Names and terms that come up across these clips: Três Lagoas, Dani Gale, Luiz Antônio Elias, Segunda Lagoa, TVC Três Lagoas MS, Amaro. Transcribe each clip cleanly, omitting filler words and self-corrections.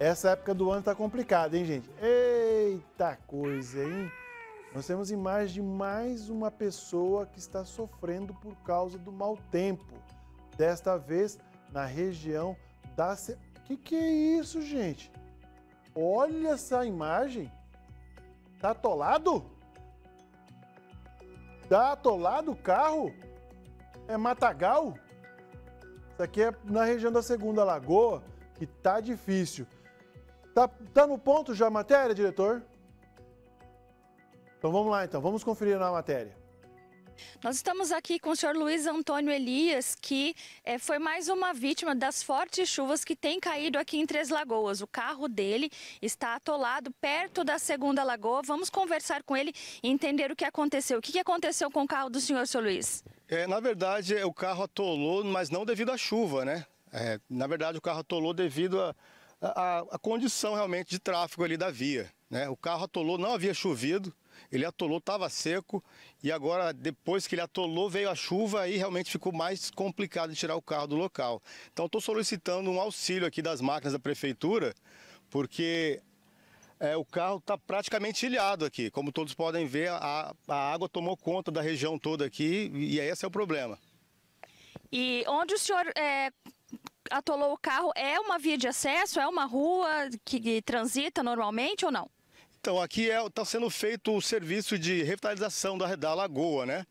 Essa época do ano tá complicada, hein, gente? Eita coisa, hein? Nós temos imagem de mais uma pessoa que está sofrendo por causa do mau tempo. Desta vez, na região da... Que é isso, gente? Olha essa imagem. Tá atolado? Tá atolado o carro? É matagal? Isso aqui é na região da Segunda Lagoa, que tá difícil. Tá no ponto já a matéria, diretor? Então vamos lá, então. Vamos conferir na matéria. Nós estamos aqui com o senhor Luiz Antônio Elias, que foi mais uma vítima das fortes chuvas que tem caído aqui em Três Lagoas. O carro dele está atolado perto da Segunda Lagoa. Vamos conversar com ele e entender o que aconteceu. O que aconteceu com o carro do senhor, seu Luiz? Na verdade, o carro atolou, mas não devido à chuva, né? Na verdade, o carro atolou devido à condição realmente de tráfego ali da via, né? O carro atolou, não havia chovido. Ele atolou, estava seco e agora, depois que ele atolou, veio a chuva e realmente ficou mais complicado de tirar o carro do local. Então, estou solicitando um auxílio aqui das máquinas da prefeitura, porque o carro está praticamente ilhado aqui. Como todos podem ver, a água tomou conta da região toda aqui e esse é o problema. E onde o senhor atolou o carro, é uma via de acesso, é uma rua que transita normalmente ou não? Então, aqui está sendo feito o serviço de revitalização da lagoa, né?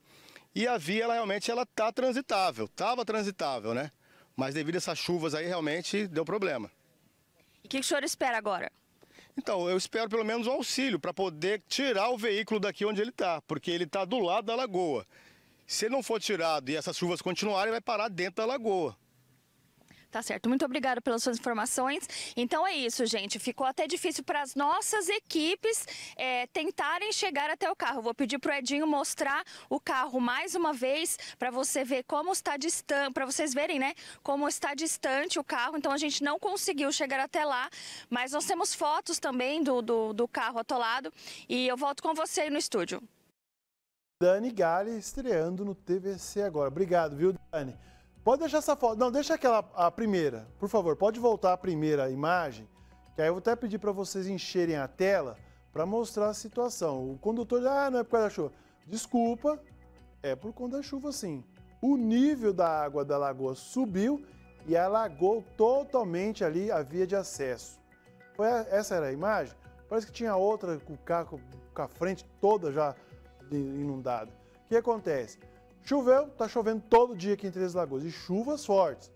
E a via, ela está transitável, estava transitável, né? Mas devido a essas chuvas aí, realmente deu problema. E o que o senhor espera agora? Então, eu espero pelo menos um auxílio para poder tirar o veículo daqui onde ele está, porque ele está do lado da lagoa. Se ele não for tirado e essas chuvas continuarem, vai parar dentro da lagoa. Tá certo, muito obrigada pelas suas informações. Então é isso, gente, ficou até difícil para as nossas equipes tentarem chegar até o carro. Vou pedir para o Edinho mostrar o carro mais uma vez, para você ver como está distante, para vocês verem, né, como está distante o carro. Então a gente não conseguiu chegar até lá, mas nós temos fotos também do carro atolado e eu volto com você aí no estúdio. Dani Gale estreando no TVC agora. Obrigado, viu, Dani? Pode deixar essa foto. Não, deixa a primeira. Por favor, pode voltar a primeira imagem, que aí eu vou até pedir para vocês encherem a tela para mostrar a situação. O condutor, não é por causa da chuva. Desculpa, é por conta da chuva, sim. O nível da água da lagoa subiu e alagou totalmente ali a via de acesso. Essa era a imagem? Parece que tinha outra com o carro, com a frente toda já inundada. O que acontece? Choveu, tá chovendo todo dia aqui em Três Lagoas, e chuvas fortes.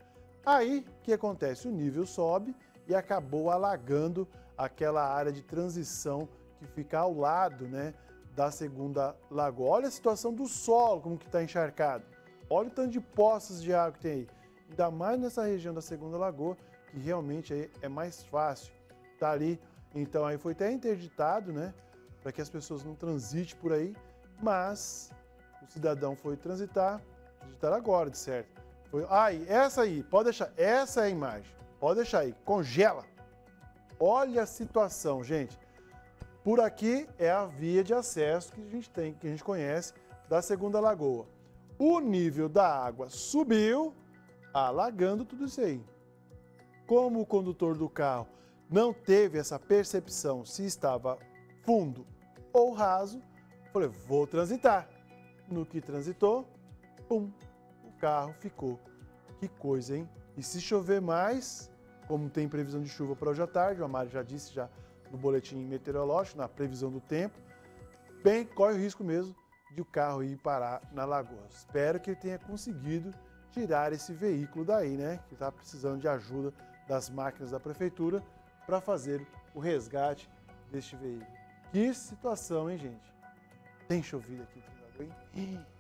Aí, o que acontece? O nível sobe e acabou alagando aquela área de transição que fica ao lado, né, da Segunda Lagoa. Olha a situação do solo, como que tá encharcado. Olha o tanto de poças de água que tem aí. Ainda mais nessa região da Segunda Lagoa, que realmente aí é mais fácil. Tá ali, então aí foi até interditado, né, para que as pessoas não transitem por aí, mas... O cidadão foi transitar agora, de certo. Foi, essa aí, pode deixar, essa é a imagem. Pode deixar aí, congela. Olha a situação, gente. Por aqui é a via de acesso que a gente tem, que a gente conhece, da Segunda Lagoa. O nível da água subiu, alagando tudo isso aí. Como o condutor do carro não teve essa percepção se estava fundo ou raso, falei, vou transitar. No que transitou, pum, o carro ficou. Que coisa, hein? E se chover mais, como tem previsão de chuva para hoje à tarde, o Amaro já disse já no boletim meteorológico, na previsão do tempo, bem, corre o risco mesmo de o carro ir parar na lagoa. Espero que ele tenha conseguido tirar esse veículo daí, né? Que está precisando de ajuda das máquinas da prefeitura para fazer o resgate deste veículo. Que situação, hein, gente? Tem chovido aqui. Ih!